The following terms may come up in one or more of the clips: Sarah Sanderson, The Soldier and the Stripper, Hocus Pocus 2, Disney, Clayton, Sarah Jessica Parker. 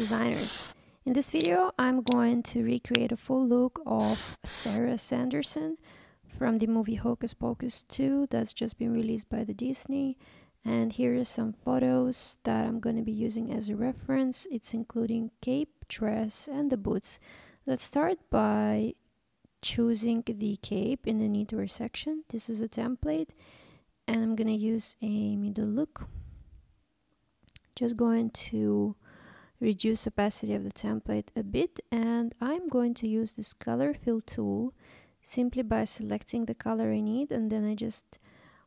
designers. In this video, I'm going to recreate a full look of Sarah Sanderson from the movie Hocus Pocus 2 that's just been released by the Disney. And here are some photos that I'm going to be using as a reference. It's including cape, dress, and the boots. Let's start by choosing the cape in the knitwear section. This is a template, and I'm going to use a middle look. Just going to reduce opacity of the template a bit, and I'm going to use this color fill tool simply by selecting the color I need, and then I just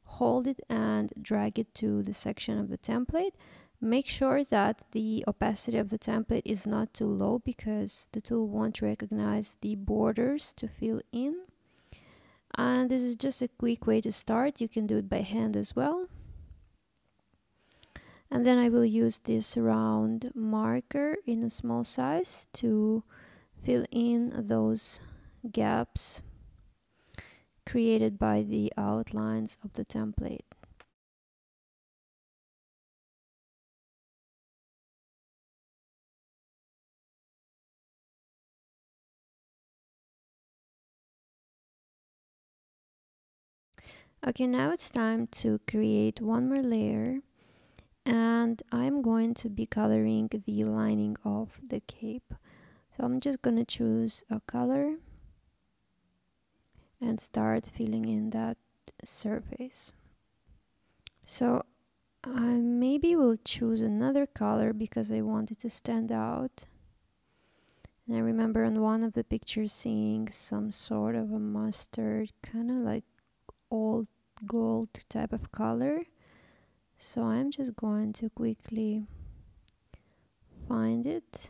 hold it and drag it to the section of the template. Make sure that the opacity of the template is not too low because the tool won't recognize the borders to fill in. And this is just a quick way to start. You can do it by hand as well. And then I will use this round marker in a small size to fill in those gaps created by the outlines of the template. Okay, now it's time to create one more layer, and I'm going to be coloring the lining of the cape. So I'm just going to choose a color and start filling in that surface. So I maybe will choose another color because I want it to stand out. And I remember on one of the pictures seeing some sort of a mustard, kind of like old gold type of color, so I'm just going to quickly find it.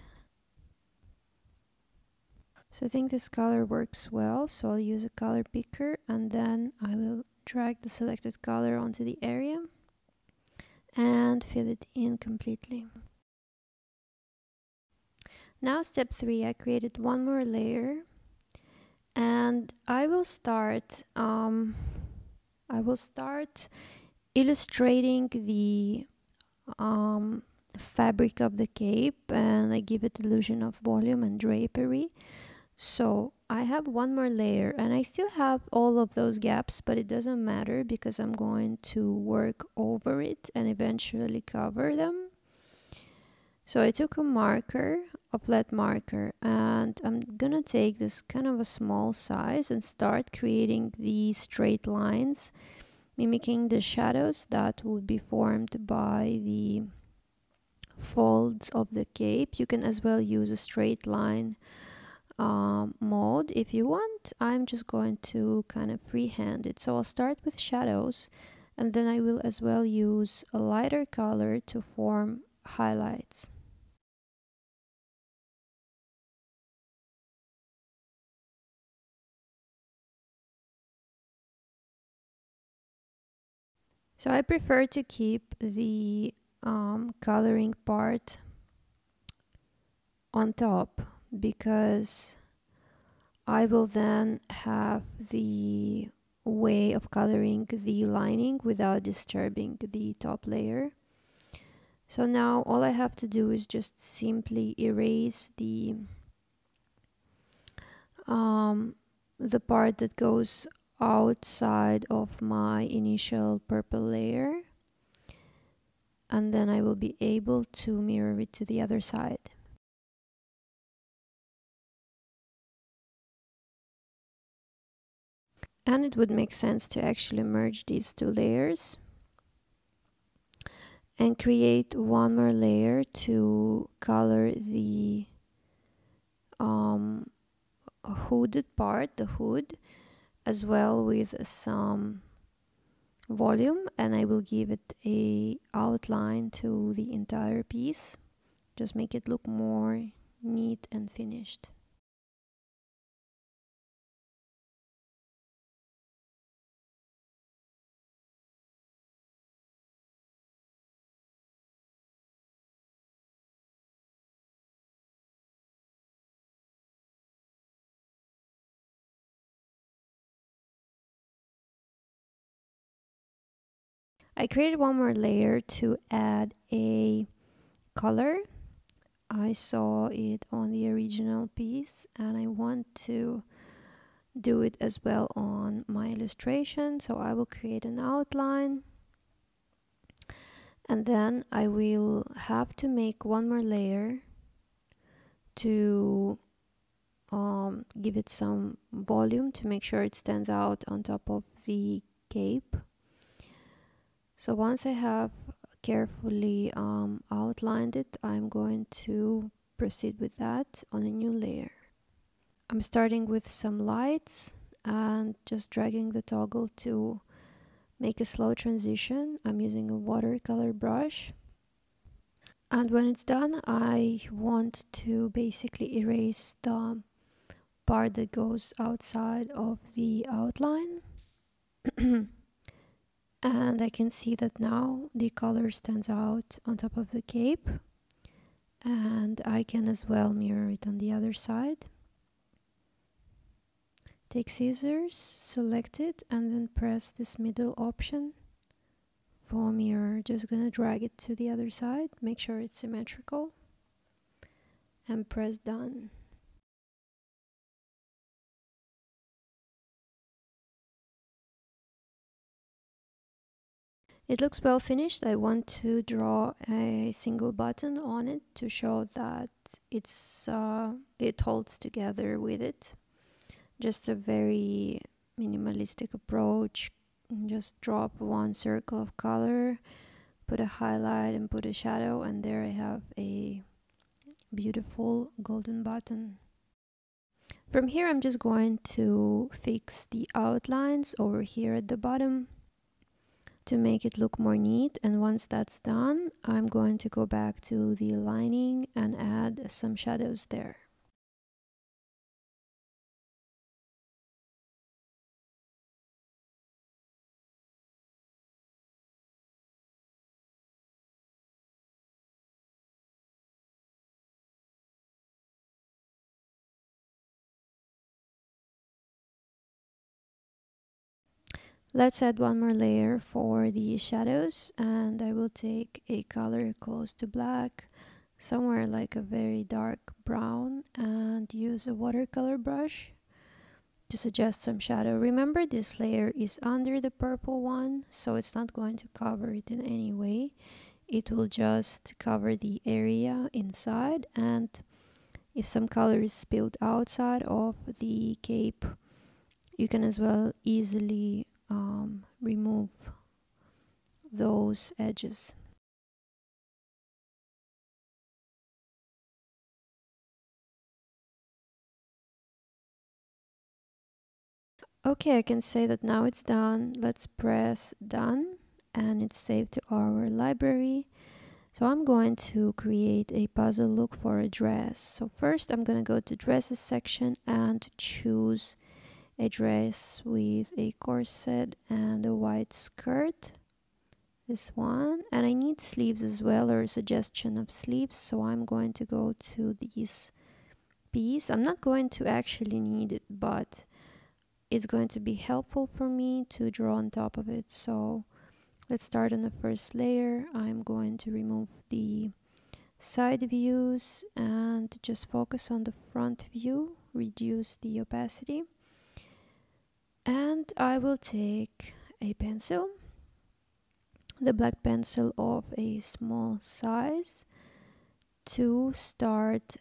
So I think this color works well, so I'll use a color picker, and then I will drag the selected color onto the area and fill it in completely. Now step 3, I created one more layer, and I will start illustrating the fabric of the cape, and I give it illusion of volume and drapery. So I have one more layer, and I still have all of those gaps, but it doesn't matter because I'm going to work over it and eventually cover them. So I took a marker, a flat marker, and I'm gonna take this kind of a small size and start creating the straight lines, mimicking the shadows that would be formed by the folds of the cape. You can as well use a straight line mode if you want. I'm just going to kind of freehand it. So I'll start with shadows, and then I will as well use a lighter color to form highlights. So I prefer to keep the coloring part on top because I will then have the way of coloring the lining without disturbing the top layer. So now all I have to do is just simply erase the part that goes outside of my initial purple layer, and then I will be able to mirror it to the other side. And it would make sense to actually merge these two layers and create one more layer to color the hooded part, the hood, as well with some volume, and I will give it a outline to the entire piece. Just make it look more neat and finished. I created one more layer to add a color. I saw it on the original piece, and I want to do it as well on my illustration. So I will create an outline, and then I will have to make one more layer to give it some volume, to make sure it stands out on top of the cape. So once I have carefully outlined it, I'm going to proceed with that on a new layer. I'm starting with some lights and just dragging the toggle to make a slow transition. I'm using a watercolor brush, and when it's done, I want to basically erase the part that goes outside of the outline. And I can see that now the color stands out on top of the cape, and I can as well mirror it on the other side. Take scissors, select it, and then press this middle option for mirror. Just gonna drag it to the other side, make sure it's symmetrical, and press done. It looks well finished. I want to draw a single button on it to show that it's it holds together with it. Just a very minimalistic approach. Just drop one circle of color, put a highlight and put a shadow, and there I have a beautiful golden button. From here I'm just going to fix the outlines over here at the bottom to make it look more neat, and once that's done, I'm going to go back to the lining and add some shadows there. Let's add one more layer for the shadows, and I will take a color close to black, somewhere like a very dark brown, and use a watercolor brush to suggest some shadow. Remember, this layer is under the purple one, so it's not going to cover it in any way. It will just cover the area inside, and if some color is spilled outside of the cape, you can as well easily remove those edges. Okay, I can say that now it's done. Let's press done, and it's saved to our library. So I'm going to create a puzzle look for a dress. So first I'm going to go to dresses section and choose a dress with a corset and a white skirt, this one, and I need sleeves as well, or a suggestion of sleeves, so I'm going to go to this piece. I'm not going to actually need it, but it's going to be helpful for me to draw on top of it. So let's start on the first layer. I'm going to remove the side views and just focus on the front view, reduce the opacity. And I will take a pencil, the black pencil of a small size, to start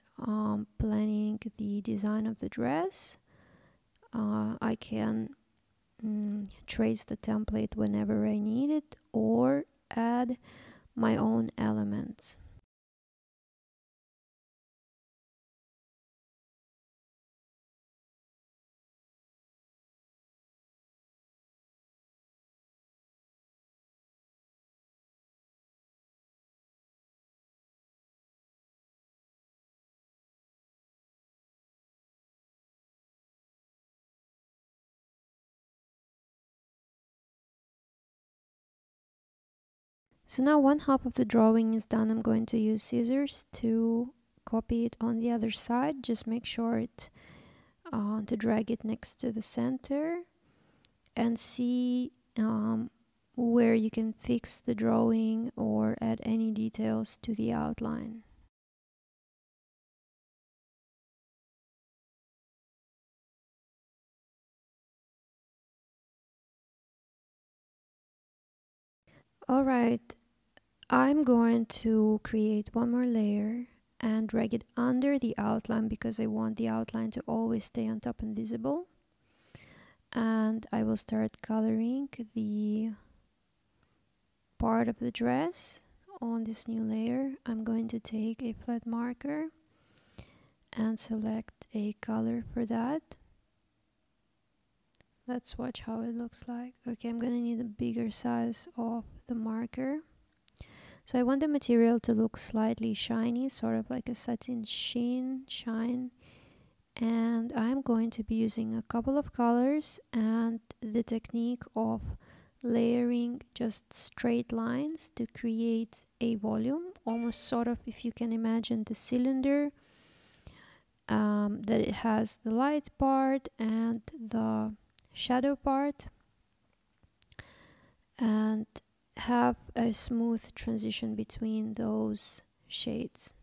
planning the design of the dress. I can trace the template whenever I need it, or add my own elements. So now one half of the drawing is done. I'm going to use scissors to copy it on the other side. Just make sure to drag it next to the center and see where you can fix the drawing or add any details to the outline. All right, I'm going to create one more layer and drag it under the outline because I want the outline to always stay on top and visible. And I will start coloring the part of the dress on this new layer. I'm going to take a flat marker and select a color for that. Let's watch how it looks like. Okay, I'm gonna need a bigger size of the marker. So I want the material to look slightly shiny, sort of like a satin shine. And I'm going to be using a couple of colors and the technique of layering just straight lines to create a volume, almost sort of, if you can imagine the cylinder, that it has the light part and the shadow part, and have a smooth transition between those shades.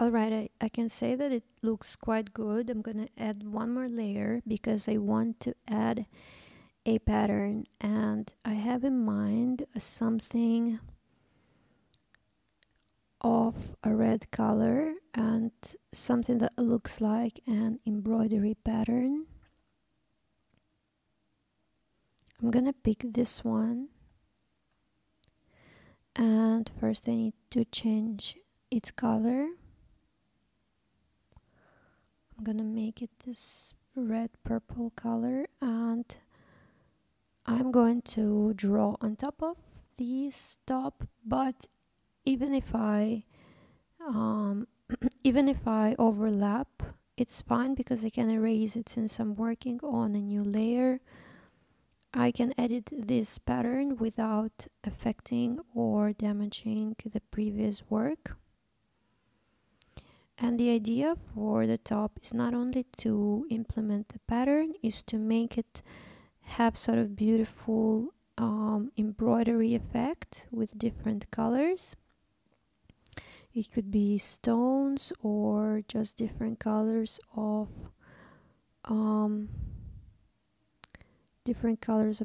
Alright, I can say that it looks quite good. I'm gonna add one more layer because I want to add a pattern, and I have in mind something of a red color and something that looks like an embroidery pattern. I'm gonna pick this one, and first I need to change its color. I'm gonna make it this red purple color, and I'm going to draw on top of this top. But even if I overlap, it's fine because I can erase it since I'm working on a new layer. I can edit this pattern without affecting or damaging the previous work. And the idea for the top is not only to implement the pattern, is to make it have sort of beautiful embroidery effect with different colors. It could be stones or just different colors of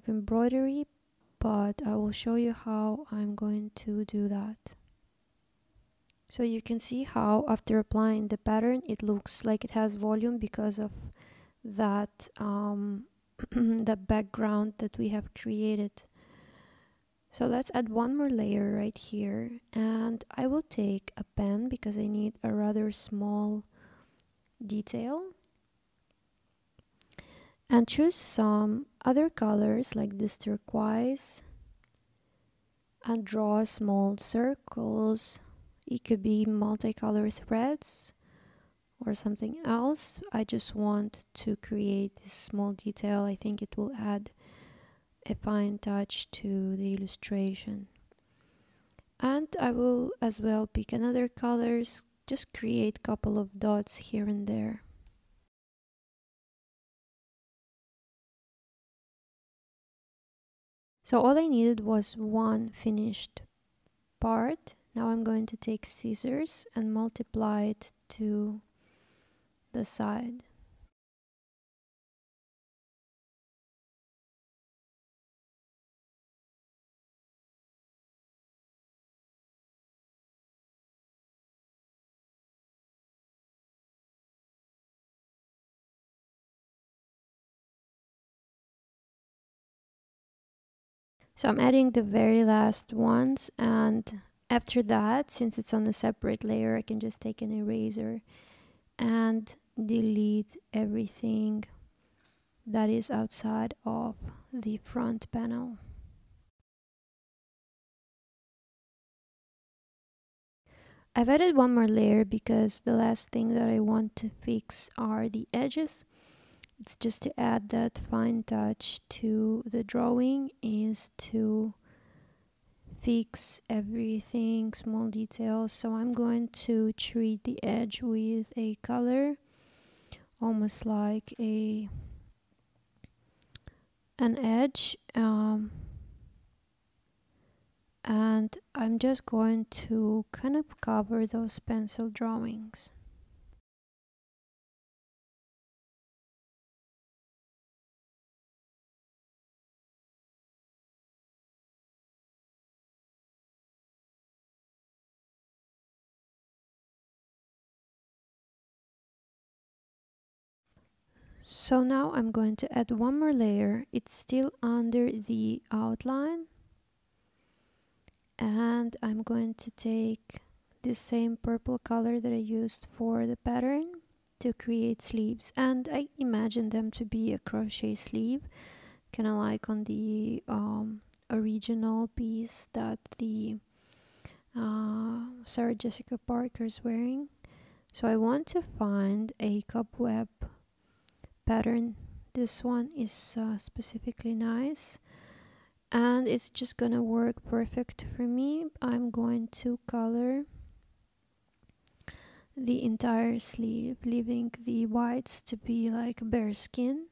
embroidery, but I will show you how I'm going to do that. So you can see how after applying the pattern it looks like it has volume because of that the background that we have created. So let's add one more layer right here, and I will take a pen because I need a rather small detail and choose some other colors like this turquoise and draw small circles. It could be multicolor threads or something else. I just want to create this small detail. I think it will add a fine touch to the illustration. And I will as well pick another colors, just create a couple of dots here and there. So all I needed was one finished part. Now I'm going to take scissors and multiply it to the side. So I'm adding the very last ones, and after that, since it's on a separate layer, I can just take an eraser and delete everything that is outside of the front panel. I've added one more layer because the last thing that I want to fix are the edges. It's just to add that fine touch to the drawing, is to fix everything, small details. So I'm going to treat the edge with a color, almost like an edge, and I'm just going to kind of cover those pencil drawings. So now I'm going to add one more layer. It's still under the outline, and I'm going to take the same purple color that I used for the pattern to create sleeves, and I imagine them to be a crochet sleeve, kind of like on the original piece that the Sarah Jessica Parker is wearing. So I want to find a cobweb pattern. This one is specifically nice, and it's just gonna work perfect for me. I'm going to color the entire sleeve, leaving the whites to be like bare skin.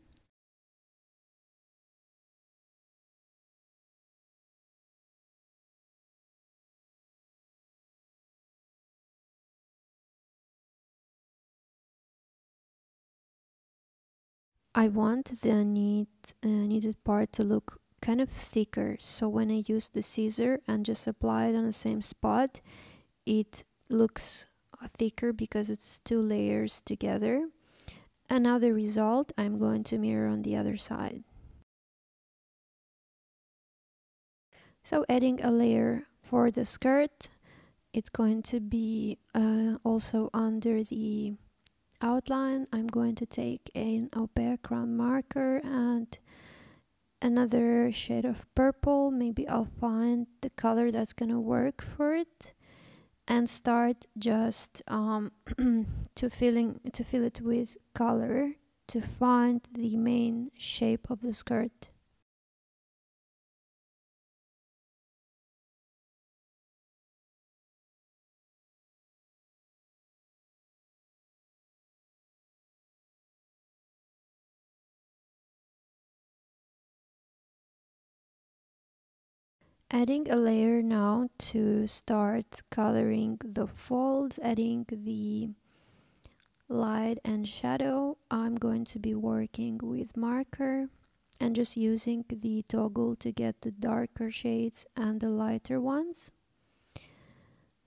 I want the needed part to look kind of thicker, so when I use the scissor and just apply it on the same spot, it looks thicker because it's two layers together. And now the result I'm going to mirror on the other side. So adding a layer for the skirt, it's going to be also under the outline. I'm going to take an opaque round marker and another shade of purple. Maybe I'll find the color that's gonna work for it and start just to fill it with color to find the main shape of the skirt. Adding a layer now to start coloring the folds, adding the light and shadow. I'm going to be working with marker and just using the toggle to get the darker shades and the lighter ones.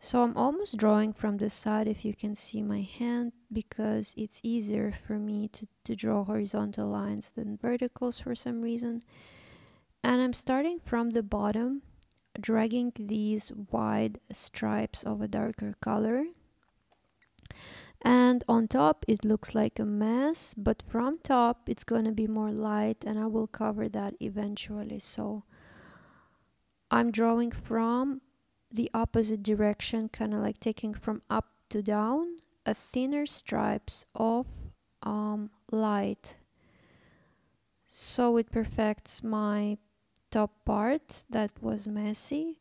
So I'm almost drawing from the side, if you can see my hand, because it's easier for me to draw horizontal lines than verticals for some reason. And I'm starting from the bottom, dragging these wide stripes of a darker color, and on top it looks like a mess, but from top it's going to be more light, and I will cover that eventually. So I'm drawing from the opposite direction, kind of like taking from up to down, a thinner stripes of light, so it perfects my top part that was messy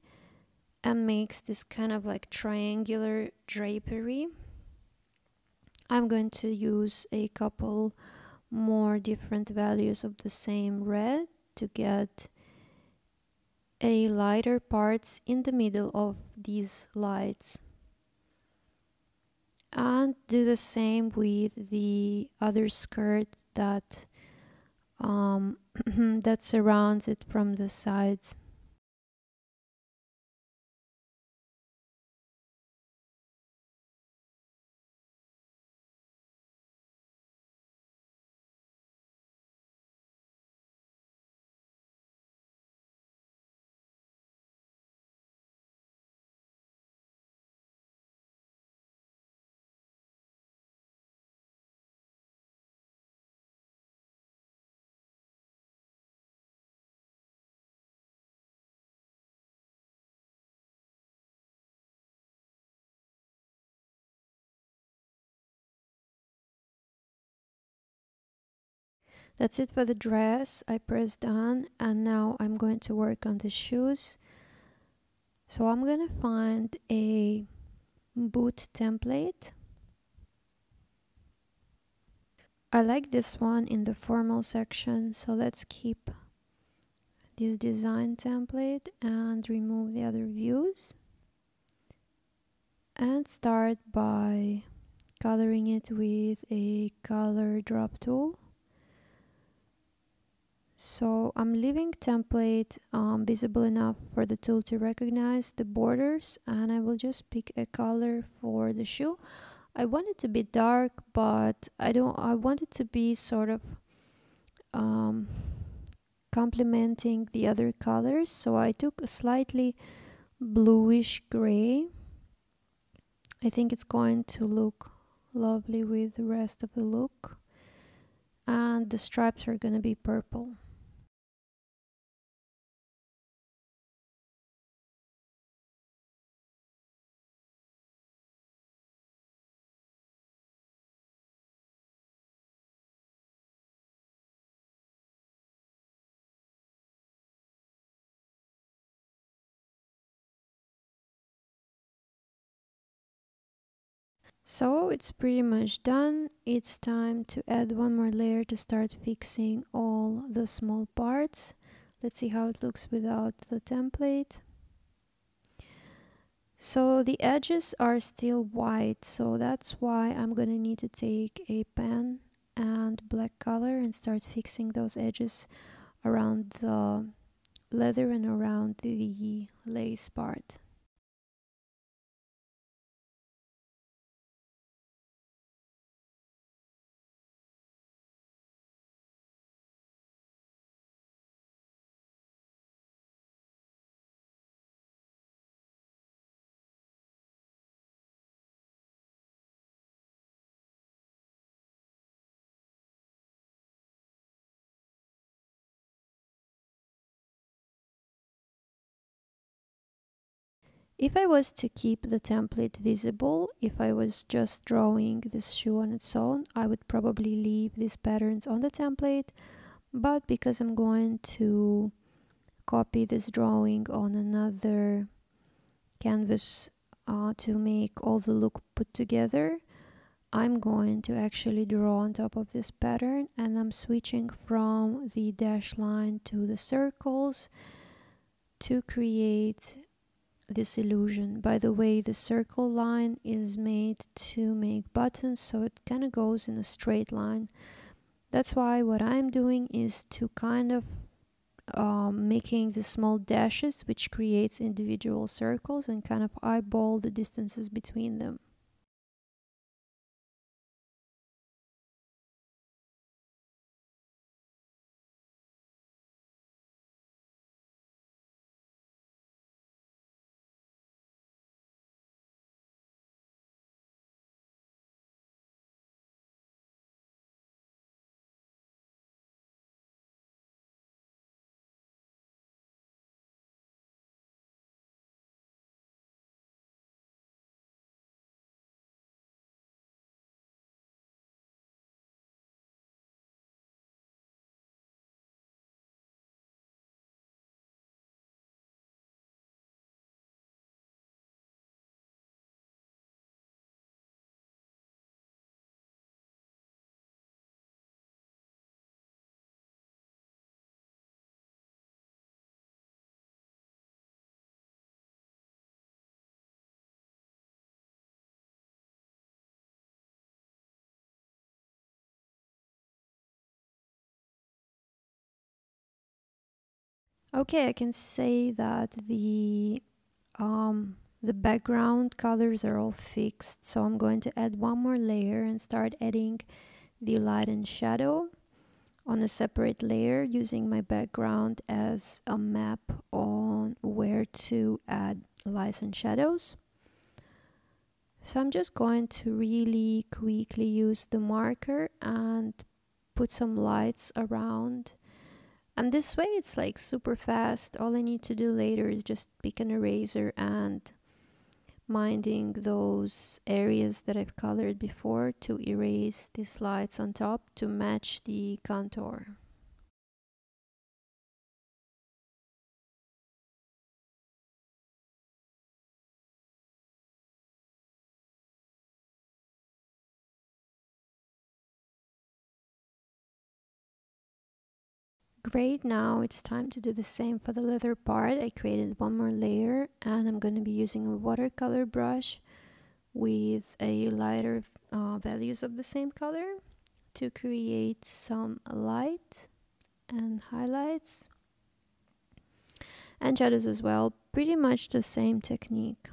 and makes this kind of like triangular drapery. I'm going to use a couple more different values of the same red to get a lighter parts in the middle of these lights, and do the same with the other skirt that that surrounds it from the sides. That's it for the dress. I pressed done, and now I'm going to work on the shoes. So I'm gonna find a boot template. I like this one in the formal section, so let's keep this design template and remove the other views. And start by coloring it with a color drop tool. So I'm leaving template visible enough for the tool to recognize the borders, and I will just pick a color for the shoe. I want it to be dark, but I want it to be sort of complementing the other colors. So I took a slightly bluish gray. I think it's going to look lovely with the rest of the look. And the stripes are going to be purple. So it's pretty much done. It's time to add one more layer to start fixing all the small parts. Let's see how it looks without the template. So the edges are still white, so that's why I'm gonna need to take a pen and black color and start fixing those edges around the leather and around the lace part. If I was to keep the template visible, if I was just drawing this shoe on its own, I would probably leave these patterns on the template, but because I'm going to copy this drawing on another canvas to make all the look put together, I'm going to actually draw on top of this pattern, and I'm switching from the dashed line to the circles to create this illusion. By the way, the circle line is made to make buttons, so it kind of goes in a straight line. That's why what I'm doing is to kind of making the small dashes, which creates individual circles, and kind of eyeball the distances between them. Okay, I can say that the background colors are all fixed, so I'm going to add one more layer and start adding the light and shadow on a separate layer using my background as a map on where to add lights and shadows. So I'm just going to really quickly use the marker and put some lights around. And this way it's like super fast. All I need to do later is just pick an eraser and minding those areas that I've colored before to erase these lights on top to match the contour. Great, now it's time to do the same for the leather part. I created one more layer and I'm going to be using a watercolor brush with a lighter values of the same color to create some light and highlights and shadows as well. Pretty much the same technique.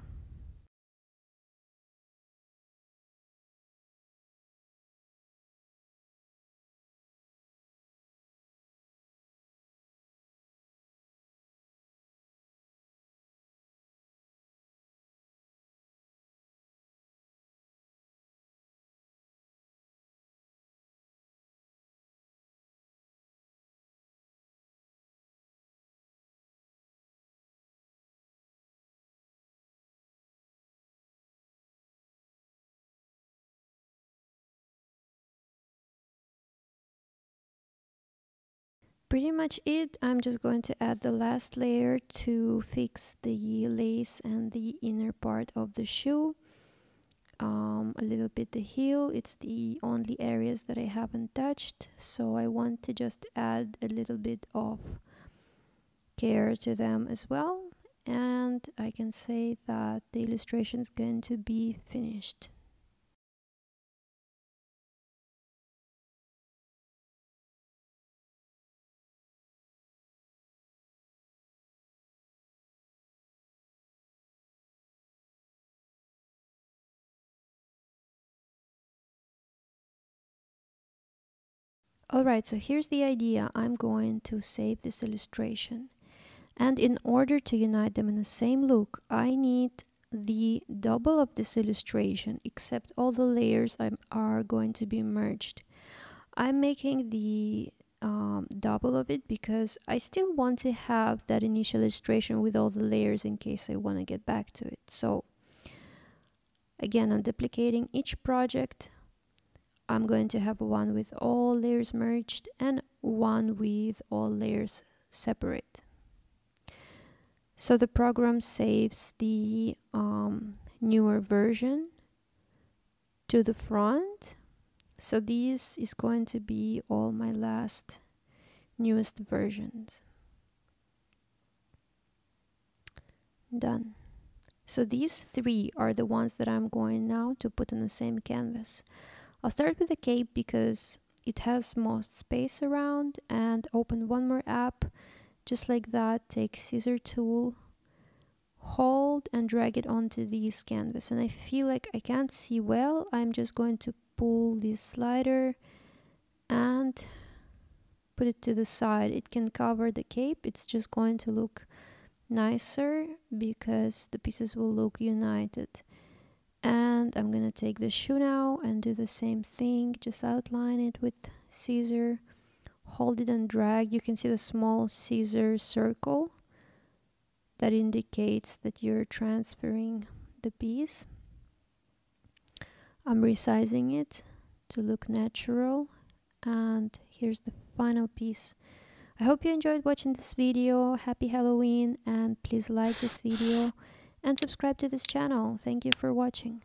Pretty much it. I'm just going to add the last layer to fix the lace and the inner part of the shoe, a little bit the heel. It's the only areas that I haven't touched, so I want to just add a little bit of care to them as well, and I can say that the illustration is going to be finished. Alright, so here's the idea. I'm going to save this illustration. And in order to unite them in the same look, I need the double of this illustration, except all the layers are going to be merged. I'm making the double of it because I still want to have that initial illustration with all the layers in case I want to get back to it. So, again, I'm duplicating each project. I'm going to have one with all layers merged and one with all layers separate. So the program saves the newer version to the front. So this is going to be all my last newest versions. Done. So these three are the ones that I'm going now to put on the same canvas. I'll start with the cape because it has most space around, and open one more app just like that. Take scissor tool, hold and drag it onto this canvas, and I feel like I can't see well. I'm just going to pull this slider and put it to the side. It can cover the cape. It's just going to look nicer because the pieces will look united. And I'm gonna take the shoe now and do the same thing. Just outline it with scissor, hold it and drag. You can see the small scissor circle that indicates that you're transferring the piece. I'm resizing it to look natural. And here's the final piece. I hope you enjoyed watching this video. Happy Halloween, and please like this video and subscribe to this channel. Thank you for watching.